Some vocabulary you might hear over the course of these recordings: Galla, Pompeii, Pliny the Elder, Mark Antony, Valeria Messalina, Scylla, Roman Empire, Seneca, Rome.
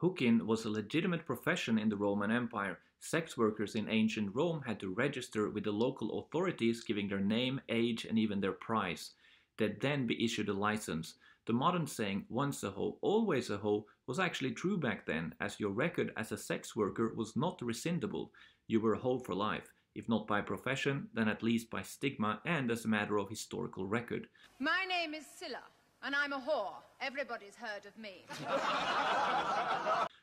Hooking was a legitimate profession in the Roman Empire. Sex workers in ancient Rome had to register with the local authorities, giving their name, age, and even their price. They'd then be issued a license. The modern saying, once a hoe, always a hoe, was actually true back then, as your record as a sex worker was not rescindable. You were a hoe for life, if not by profession, then at least by stigma and as a matter of historical record. My name is Scylla, and I'm a whore. Everybody's heard of me.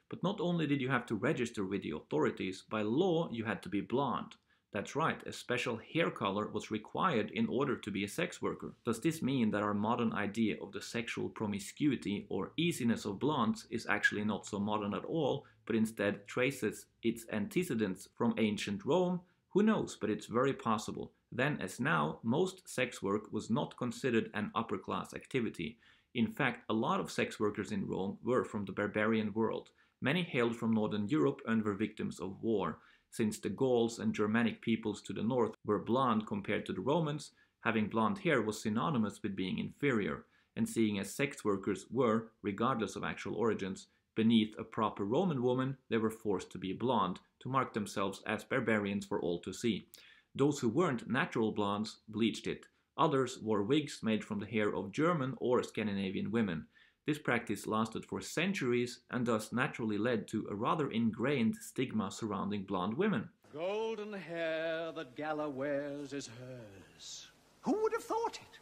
But not only did you have to register with the authorities, by law you had to be blonde. That's right, a special hair color was required in order to be a sex worker. Does this mean that our modern idea of the sexual promiscuity or easiness of blondes is actually not so modern at all, but instead traces its antecedents from ancient Rome? Who knows, but it's very possible. Then as now, most sex work was not considered an upper-class activity. In fact, a lot of sex workers in Rome were from the barbarian world. Many hailed from northern Europe and were victims of war. Since the Gauls and Germanic peoples to the north were blonde compared to the Romans, having blonde hair was synonymous with being inferior, and seeing as sex workers were, regardless of actual origins, beneath a proper Roman woman, they were forced to be blonde, to mark themselves as barbarians for all to see. Those who weren't natural blondes bleached it. Others wore wigs made from the hair of German or Scandinavian women. This practice lasted for centuries and thus naturally led to a rather ingrained stigma surrounding blonde women. Golden hair that Galla wears is hers. Who would have thought it?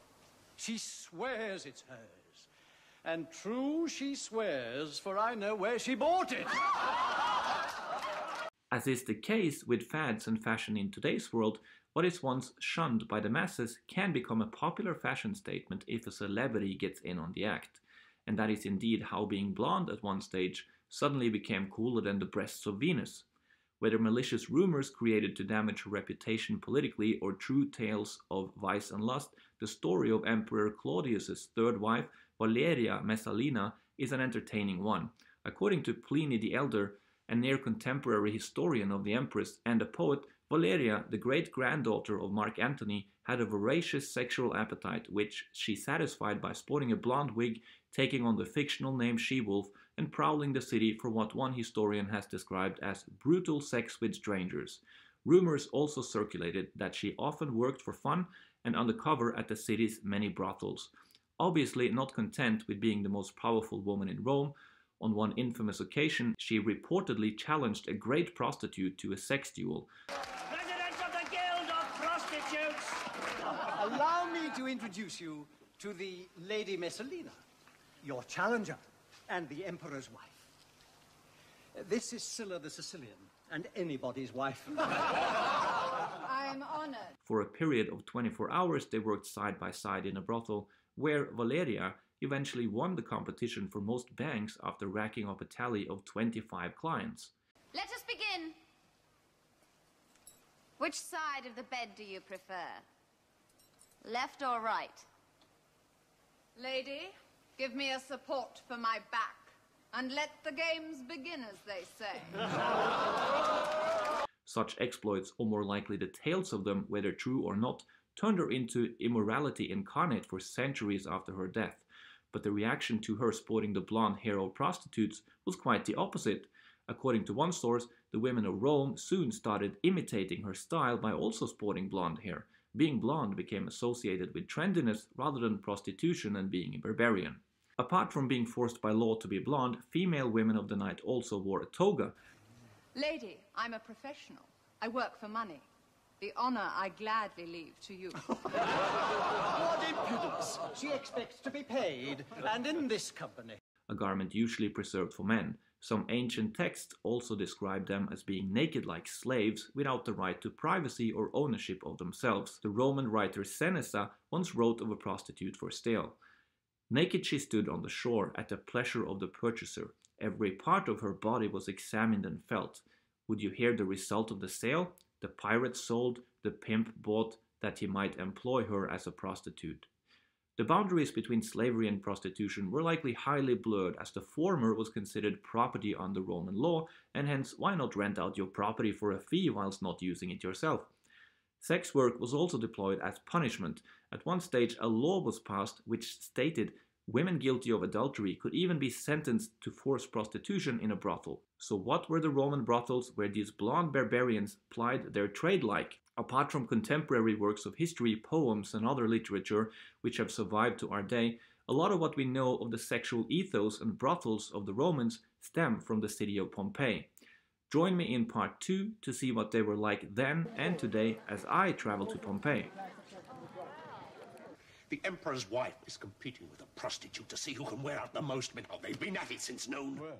She swears it's hers. And true she swears, for I know where she bought it. As is the case with fads and fashion in today's world, what is once shunned by the masses can become a popular fashion statement if a celebrity gets in on the act. And that is indeed how being blonde at one stage suddenly became cooler than the breasts of Venus. Whether malicious rumors created to damage her reputation politically or true tales of vice and lust, the story of Emperor Claudius's third wife, Valeria Messalina, is an entertaining one. According to Pliny the Elder, a near-contemporary historian of the Empress and a poet, Valeria, the great-granddaughter of Mark Antony, had a voracious sexual appetite, which she satisfied by sporting a blonde wig, taking on the fictional name She-Wolf, and prowling the city for what one historian has described as brutal sex with strangers. Rumors also circulated that she often worked for fun and undercover at the city's many brothels. Obviously not content with being the most powerful woman in Rome, on one infamous occasion, she reportedly challenged a great prostitute to a sex duel. President of the Guild of Prostitutes! Allow me to introduce you to the Lady Messalina, your challenger and the Emperor's wife. This is Scylla the Sicilian, and anybody's wife. I am honored. For a period of 24 hours, they worked side by side in a brothel, where Valeria eventually won the competition for most bangs after racking up a tally of 25 clients. Let us begin. Which side of the bed do you prefer? Left or right? Lady, give me a support for my back, and let the games begin, as they say. Such exploits, or more likely the tales of them, whether true or not, turned her into immorality incarnate for centuries after her death. But the reaction to her sporting the blonde hair of prostitutes was quite the opposite. According to one source, the women of Rome soon started imitating her style by also sporting blonde hair. Being blonde became associated with trendiness rather than prostitution and being a barbarian. Apart from being forced by law to be blonde, female women of the night also wore a toga. Lady, I'm a professional. I work for money. The honor I gladly leave to you. What impudence! She expects to be paid, and in this company. A garment usually preserved for men. Some ancient texts also describe them as being naked like slaves, without the right to privacy or ownership of themselves. The Roman writer Seneca once wrote of a prostitute for sale. Naked she stood on the shore, at the pleasure of the purchaser. Every part of her body was examined and felt. Would you hear the result of the sale? The pirate sold, the pimp bought, that he might employ her as a prostitute. The boundaries between slavery and prostitution were likely highly blurred, as the former was considered property under Roman law, and hence why not rent out your property for a fee whilst not using it yourself? Sex work was also deployed as punishment. At one stage a law was passed which stated Women guilty of adultery could even be sentenced to forced prostitution in a brothel. So what were the Roman brothels where these blonde barbarians plied their trade like? Apart from contemporary works of history, poems and other literature which have survived to our day, a lot of what we know of the sexual ethos and brothels of the Romans stem from the city of Pompeii. Join me in part 2 to see what they were like then and today as I travel to Pompeii. The emperor's wife is competing with a prostitute to see who can wear out the most men. Oh, they've been at it since noon. Where?